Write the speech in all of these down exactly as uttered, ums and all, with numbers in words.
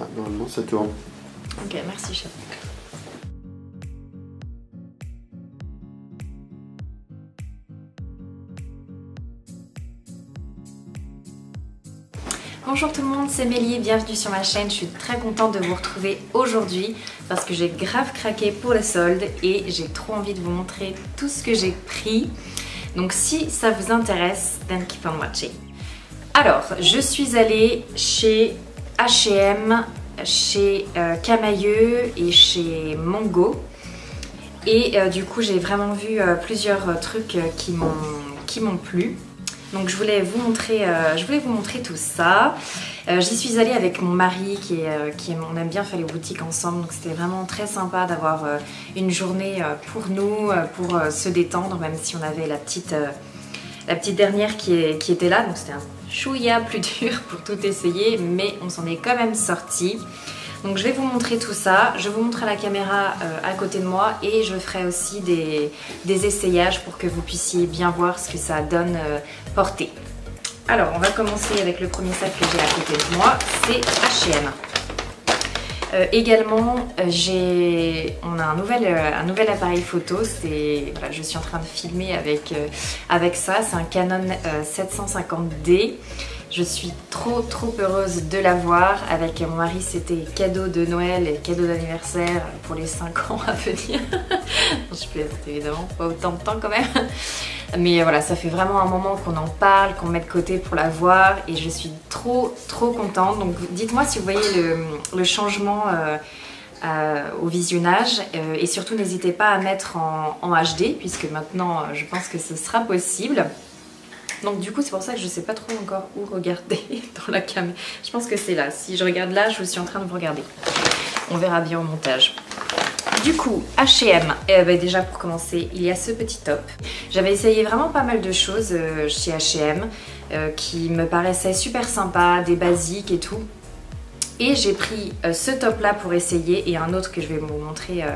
Ah, normalement ça tourne. Ok, merci chef. Bonjour tout le monde, c'est Mélie, bienvenue sur ma chaîne. Je suis très contente de vous retrouver aujourd'hui parce que j'ai grave craqué pour les soldes et j'ai trop envie de vous montrer tout ce que j'ai pris. Donc si ça vous intéresse, then keep on watching. Alors, je suis allée chez H et M, chez euh, Camaïeu et chez Mango. Et euh, du coup, j'ai vraiment vu euh, plusieurs trucs euh, qui m'ont qui m'ont plu. Donc je voulais vous montrer, euh, je voulais vous montrer tout ça. Euh, J'y suis allée avec mon mari qui, est, euh, qui aime, on aime bien faire les boutiques ensemble. Donc c'était vraiment très sympa d'avoir euh, une journée euh, pour nous, euh, pour euh, se détendre, même si on avait la petite, euh, la petite dernière qui, est, qui était là. Donc c'était un chouïa plus dur pour tout essayer, mais on s'en est quand même sorti. Donc je vais vous montrer tout ça, je vous montre à la caméra euh, à côté de moi et je ferai aussi des, des essayages pour que vous puissiez bien voir ce que ça donne euh, porté. Alors on va commencer avec le premier sac que j'ai à côté de moi, c'est H et M. Euh, également euh, j'ai, on a un nouvel, euh, un nouvel appareil photo, c'est, voilà, je suis en train de filmer avec, euh, avec ça, c'est un Canon euh, sept cent cinquante D. Je suis trop trop heureuse de l'avoir. Avec mon mari, c'était cadeau de Noël et cadeau d'anniversaire pour les cinq ans à venir. Je plaisante évidemment, pas autant de temps quand même. Mais voilà, ça fait vraiment un moment qu'on en parle, qu'on met de côté pour l'avoir et je suis trop trop contente. Donc dites-moi si vous voyez le, le changement euh, euh, au visionnage euh, et surtout n'hésitez pas à mettre en, en H D puisque maintenant je pense que ce sera possible. Donc du coup c'est pour ça que je ne sais pas trop encore où regarder dans la cam. Je pense que c'est là. Si je regarde là, je suis en train de vous regarder. On verra bien au montage. Du coup, H et M. Eh ben, déjà pour commencer, il y a ce petit top. J'avais essayé vraiment pas mal de choses euh, chez H et M euh, qui me paraissaient super sympas, des basiques et tout. Et j'ai pris euh, ce top là pour essayer et un autre que je vais vous montrer euh,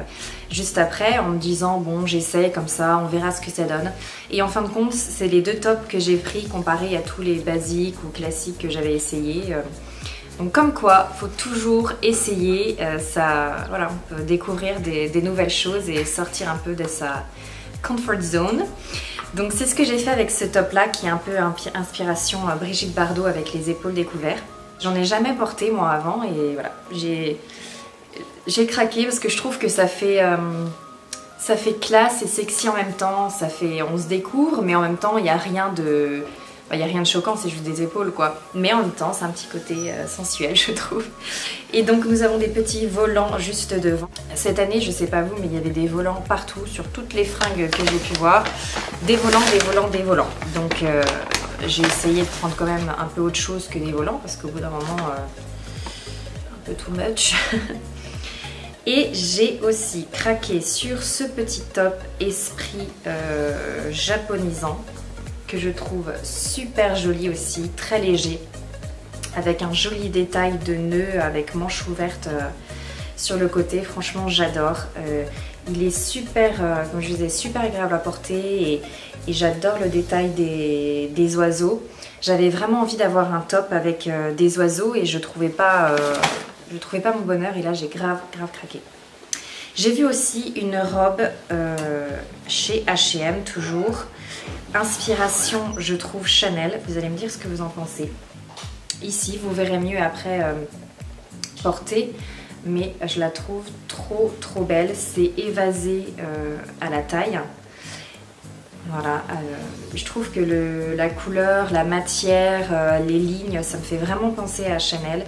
juste après en me disant bon j'essaye comme ça, on verra ce que ça donne. Et en fin de compte c'est les deux tops que j'ai pris comparés à tous les basiques ou classiques que j'avais essayé. Euh. Donc comme quoi, faut toujours essayer, euh, ça, voilà, on peut découvrir des, des nouvelles choses et sortir un peu de sa comfort zone. Donc c'est ce que j'ai fait avec ce top là qui est un peu inspiration euh, Brigitte Bardot avec les épaules découvertes. J'en ai jamais porté moi avant et voilà, j'ai craqué parce que je trouve que ça fait, euh, ça fait classe et sexy en même temps, ça fait, on se découvre mais en même temps il n'y a rien de, enfin, y a rien de choquant, c'est juste des épaules quoi. Mais en même temps c'est un petit côté euh, sensuel je trouve. Et donc nous avons des petits volants juste devant. Cette année je sais pas vous mais il y avait des volants partout sur toutes les fringues que j'ai pu voir. Des volants, des volants, des volants. Donc... Euh, j'ai essayé de prendre quand même un peu autre chose que des volants parce qu'au bout d'un moment, euh, un peu too much. Et j'ai aussi craqué sur ce petit top esprit euh, japonisant que je trouve super joli aussi, très léger. Avec un joli détail de nœud avec manches ouvertes euh, sur le côté. Franchement, j'adore. Euh, il est super, euh, comme je disais, super agréable à porter et... Et j'adore le détail des, des oiseaux. J'avais vraiment envie d'avoir un top avec euh, des oiseaux et je trouvais pas, euh, je trouvais pas mon bonheur. Et là, j'ai grave, grave craqué. J'ai vu aussi une robe euh, chez H et M, toujours. Inspiration, je trouve, Chanel. Vous allez me dire ce que vous en pensez. Ici, vous verrez mieux après euh, portée. Mais je la trouve trop, trop belle. C'est évasé euh, à la taille. Voilà, euh, je trouve que le, la couleur, la matière, euh, les lignes, ça me fait vraiment penser à Chanel.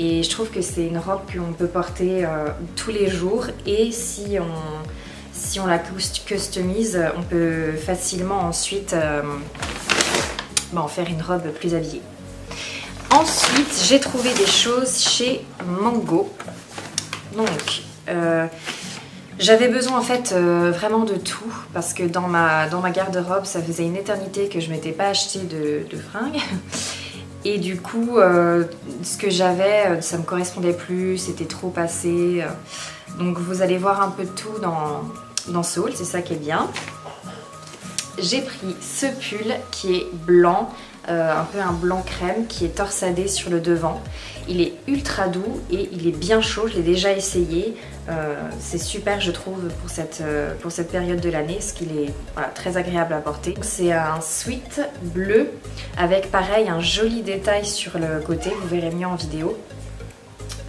Et je trouve que c'est une robe qu'on peut porter euh, tous les jours. Et si on, si on la customise, on peut facilement ensuite euh, bah, en faire une robe plus habillée. Ensuite, j'ai trouvé des choses chez Mango. Donc... Euh, J'avais besoin en fait euh, vraiment de tout parce que dans ma, dans ma garde-robe ça faisait une éternité que je m'étais pas acheté de, de fringues et du coup euh, ce que j'avais ça me correspondait plus, c'était trop passé. Donc vous allez voir un peu de tout dans, dans ce haul, c'est ça qui est bien. J'ai pris ce pull qui est blanc euh, un peu un blanc crème qui est torsadé sur le devant. Il est ultra doux et il est bien chaud, je l'ai déjà essayé. Euh, c'est super, je trouve, pour cette, euh, pour cette période de l'année, parce qu'il est voilà, très agréable à porter. C'est un sweat bleu avec pareil un joli détail sur le côté, vous verrez mieux en vidéo.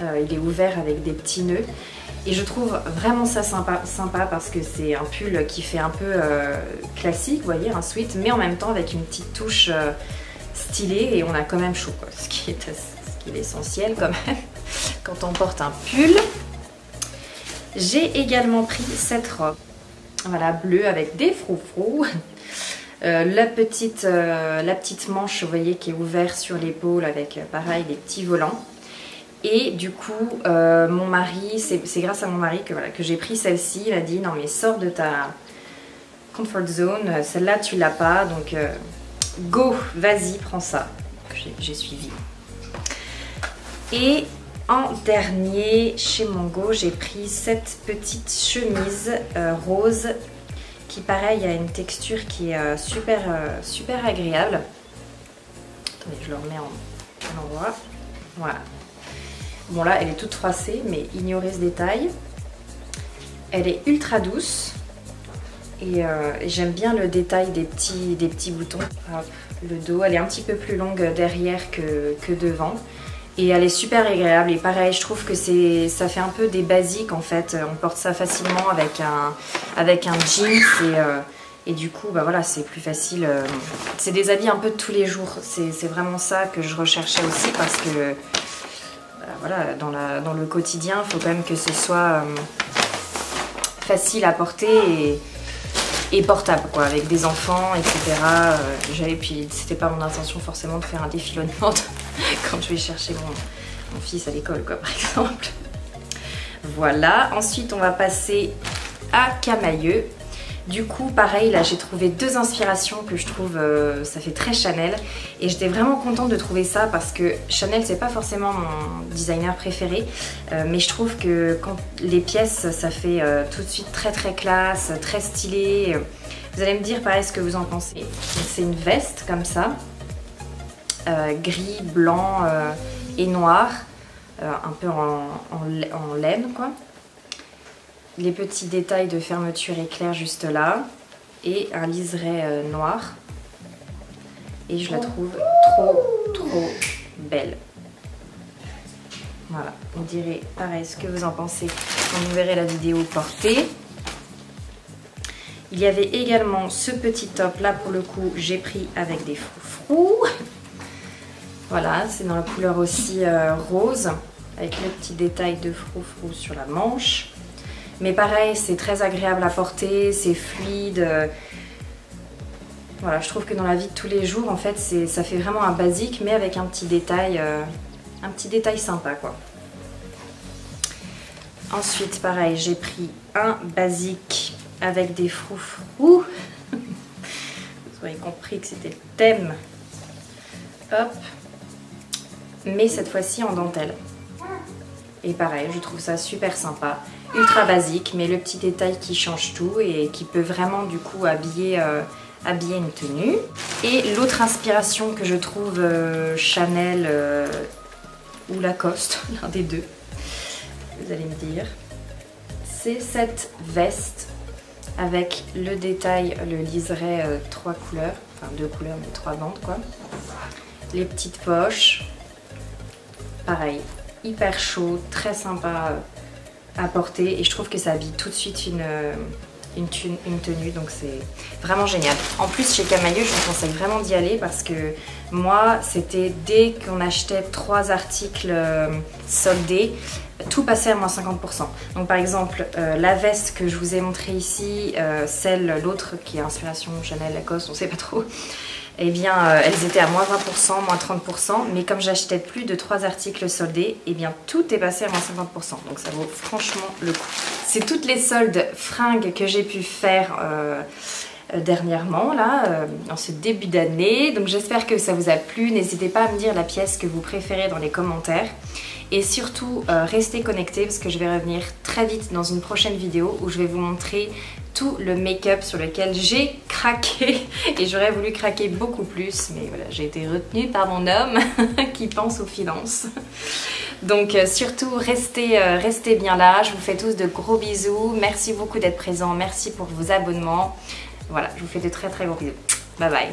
Euh, il est ouvert avec des petits nœuds. Et je trouve vraiment ça sympa, sympa parce que c'est un pull qui fait un peu euh, classique, vous voyez, un sweat, mais en même temps avec une petite touche euh, stylée et on a quand même chaud, quoi, ce qui est, ce qui est essentiel quand même quand on porte un pull. J'ai également pris cette robe, voilà, bleue avec des froufrous. Euh, la, petite, euh, la petite manche, vous voyez, qui est ouverte sur l'épaule avec, pareil, des petits volants. Et du coup, euh, mon mari, c'est grâce à mon mari que, voilà, que j'ai pris celle-ci. Il a dit, non mais sors de ta comfort zone, celle-là tu l'as pas, donc euh, go, vas-y, prends ça. J'ai suivi. Et en dernier, chez Mango, j'ai pris cette petite chemise euh, rose qui, pareil, a une texture qui est euh, super, euh, super agréable. Attendez, je le remets en, en endroit. Voilà. Bon là, elle est toute froissée, mais ignorez ce détail. Elle est ultra douce. Et euh, j'aime bien le détail des petits, des petits boutons. Hop, le dos, elle est un petit peu plus longue derrière que, que devant. Et elle est super agréable. Et pareil, je trouve que ça fait un peu des basiques en fait. On porte ça facilement avec un, avec un jeans. Et, euh, et du coup, bah voilà, c'est plus facile. C'est des habits un peu de tous les jours. C'est vraiment ça que je recherchais aussi parce que... Voilà, dans, la, dans le quotidien, il faut quand même que ce soit euh, facile à porter et, et portable, quoi, avec des enfants, et cetera. Euh, puis, c'était pas mon intention forcément de faire un défilonnement quand je vais chercher mon, mon fils à l'école, quoi, par exemple. Voilà, ensuite, on va passer à Camaïeu. Du coup, pareil, là, j'ai trouvé deux inspirations que je trouve, euh, ça fait très Chanel. Et j'étais vraiment contente de trouver ça parce que Chanel, c'est pas forcément mon designer préféré. Euh, mais je trouve que quand les pièces, ça fait euh, tout de suite très très classe, très stylé. Vous allez me dire, pareil, ce que vous en pensez. C'est une veste comme ça, euh, gris, blanc euh, et noir, euh, un peu en, en, en laine, quoi. Les petits détails de fermeture éclair juste là et un liseré noir et je la trouve trop trop belle. Voilà, on dirait pareil ce que vous en pensez quand vous verrez la vidéo portée. Il y avait également ce petit top là, pour le coup j'ai pris avec des froufrous. Voilà, c'est dans la couleur aussi euh, rose avec le petit détail de froufrous sur la manche. Mais pareil, c'est très agréable à porter, c'est fluide. Voilà, je trouve que dans la vie de tous les jours, en fait, ça fait vraiment un basique, mais avec un petit détail, euh, un petit détail sympa, quoi. Ensuite, pareil, j'ai pris un basique avec des froufrous. Vous aurez compris que c'était le thème. Hop. Mais cette fois-ci en dentelle. Et pareil, je trouve ça super sympa. Ultra basique, mais le petit détail qui change tout et qui peut vraiment du coup habiller, euh, habiller une tenue. Et l'autre inspiration que je trouve euh, Chanel euh, ou Lacoste, l'un des deux, vous allez me dire, c'est cette veste avec le détail, le liseré euh, trois couleurs, enfin deux couleurs mais trois bandes quoi. Les petites poches, pareil, hyper chaud, très sympa euh, à porter et je trouve que ça habille tout de suite une, une, une tenue, donc c'est vraiment génial. En plus chez Camaïeu je vous conseille vraiment d'y aller parce que moi c'était dès qu'on achetait trois articles soldés, tout passait à moins cinquante pour cent. Donc par exemple euh, la veste que je vous ai montrée ici, euh, celle, l'autre qui est inspiration Chanel, Lacoste, on sait pas trop, et eh bien euh, elles étaient à moins vingt pour cent, moins trente pour cent, mais comme j'achetais plus de trois articles soldés, et eh bien tout est passé à moins cinquante pour cent, donc ça vaut franchement le coup. C'est toutes les soldes fringues que j'ai pu faire euh, dernièrement, là, euh, en ce début d'année, donc j'espère que ça vous a plu, n'hésitez pas à me dire la pièce que vous préférez dans les commentaires, et surtout euh, restez connectés parce que je vais revenir très vite dans une prochaine vidéo où je vais vous montrer tout le make-up sur lequel j'ai craqué et j'aurais voulu craquer beaucoup plus, mais voilà, j'ai été retenue par mon homme qui pense aux finances. Donc euh, surtout restez, euh, restez bien là, je vous fais tous de gros bisous, merci beaucoup d'être présents, merci pour vos abonnements. Voilà, je vous fais de très très gros bisous. Bye bye.